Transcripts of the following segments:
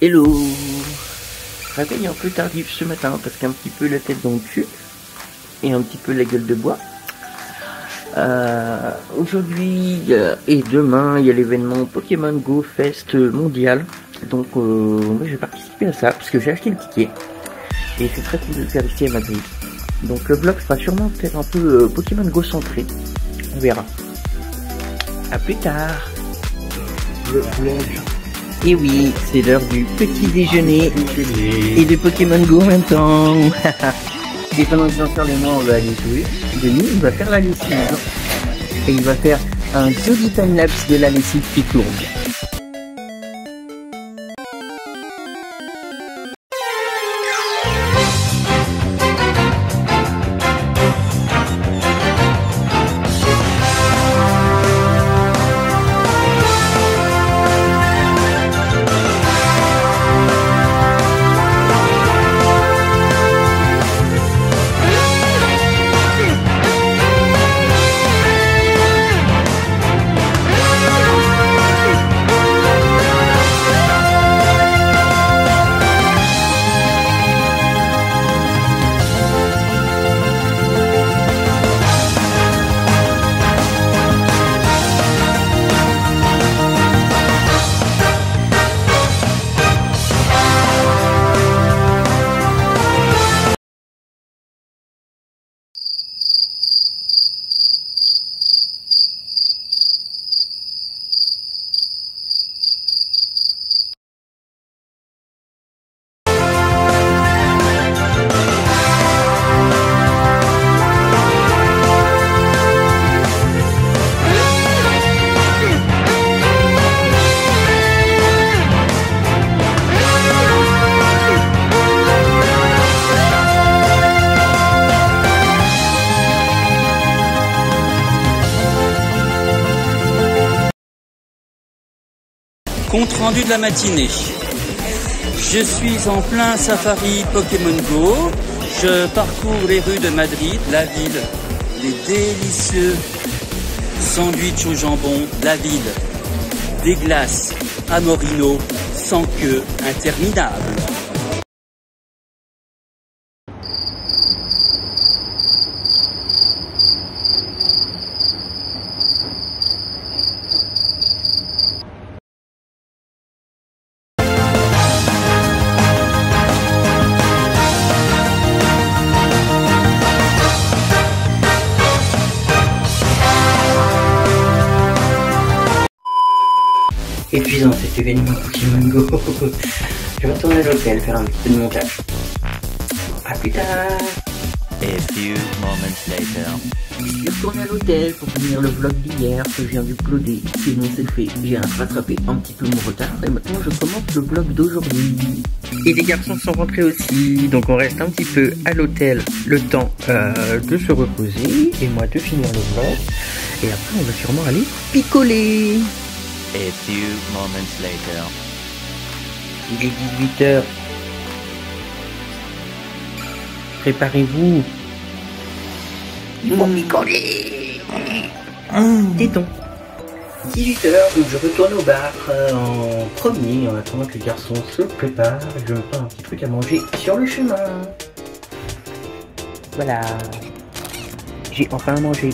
Hello. Réveil un peu tardif ce matin parce qu'un petit peu la tête dans le cul et un petit peu la gueule de bois. Aujourd'hui et demain il y a l'événement Pokémon Go Fest Mondial. Donc moi je vais participer à ça parce que j'ai acheté le ticket. Et c'est très cool de le faire ici à Madrid. Donc le blog sera sûrement peut-être un peu Pokémon Go centré. On verra. A plus tard. Le blog. Et oui, c'est l'heure du petit déjeuner et de Pokémon Go en même temps. Et pendant que Jean-Charles et moi on va aller jouer, Denis il va faire la lessive. Et il va faire un joli timelapse de la lessive qui tourne. Compte rendu de la matinée. Je suis en plein safari Pokémon Go. Je parcours les rues de Madrid, la ville, les délicieux sandwichs au jambon, la ville, des glaces Amorino sans queue interminable. Épuisant cet événement Pokémon Go. Je vais retourner à l'hôtel faire un petit peu de montage. A plus tard. A few moments later. Je retourne à l'hôtel pour finir le vlog d'hier que je viens d'uploader. Sinon c'est fait, j'ai rattrapé un petit peu mon retard et maintenant je commence le vlog d'aujourd'hui. Et les garçons sont rentrés aussi, donc on reste un petit peu à l'hôtel le temps de se reposer et moi de finir le vlog. Et après on va sûrement aller picoler. A few moments later. Il est 18h. Préparez-vous. Ils vont picoler. Téton. 18h, donc je retourne au bar en premier en attendant que les garçons se préparent. Je me prends un petit truc à manger sur le chemin. Voilà. J'ai enfin mangé.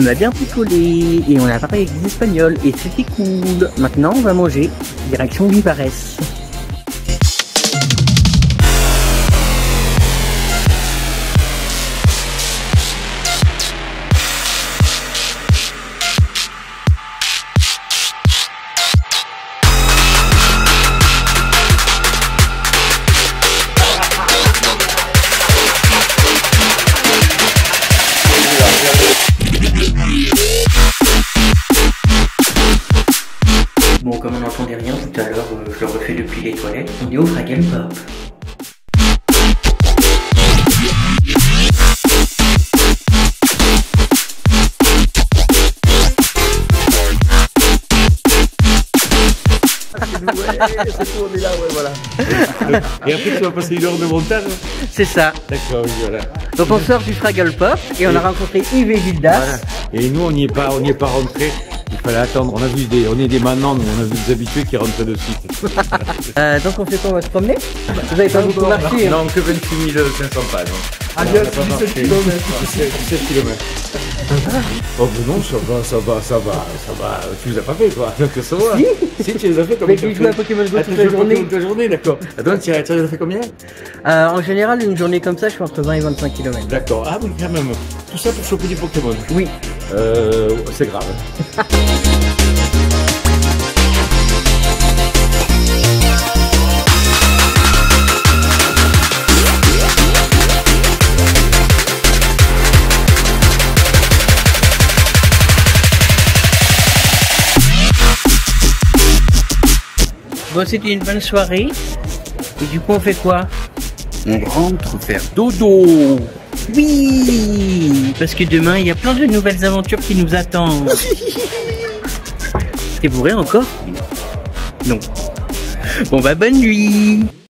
On a bien picolé et on a parlé avec des Espagnols et c'était cool. Maintenant on va manger, direction Vivares. Comme on n'entendait rien tout à l'heure, je le refais depuis les toilettes, on est au Fraggle Pop. c'est tout, on est là, ouais, voilà. Et après, tu vas passer une heure de montage. C'est ça. D'accord, oui, voilà. Donc on sort du Fraggle Pop et on a rencontré Yves et Gildas. Voilà. Et nous, on n'y est pas, rentrés. Il fallait attendre. On a vu des, on est des manants, on a vu des habitués qui rentrent de suite. Donc on fait quoi, on va se promener? Vous avez pas beaucoup marché? Non, que 28 500 pas. Adieu, 17 km. 17 km. Oh ben non, ça va, ça va, ça va, ça va. Tu les as pas fait, toi. Donc ça va. Si, si tu les as fait combien? Mais tu joues à Pokémon Go toute la journée. Toute la journée, d'accord. Attends, tu les as fait combien? En général, une journée comme ça, je fais entre 20 et 25 km. D'accord. Ah oui, quand même. Tout ça pour choper des Pokémon. Oui. C'est grave. Bon, c'était une bonne soirée. Et du coup, on fait quoi? On rentre faire dodo. Oui, parce que demain, il y a plein de nouvelles aventures qui nous attendent. T'es bourré encore? Non. Bon, bah, bonne nuit.